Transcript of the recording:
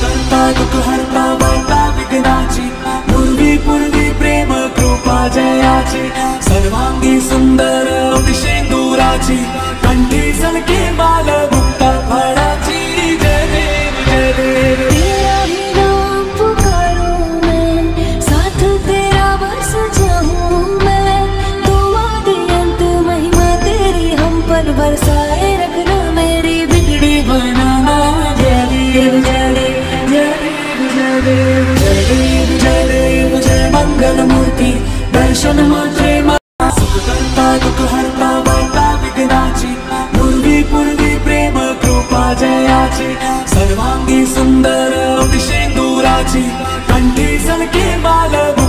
हरता वार्ता विघ्नाची पूर्वी पूर्वी प्रेम कृपा जयाची सर्वांगी सुंदर अतिशय दूराची कंठी सलके बाल मुक्ता फळाची जय देव तेरा ही नाम पुकारूं मैं साथ तेरा बस जाऊं मैं दुआ दे अंत महिमा तेरी हम पर बरसाए रखना मेरी बिगड़ी बनाना जय देव मूर्ति दर्शन मात्रे सुख करता दुख हरता वार्ता विघ्नाची पूर्वी पूर्वी प्रेम कृपा जयाची सर्वांगी सुंदर अतिशय दूराची कंठी सलके बाल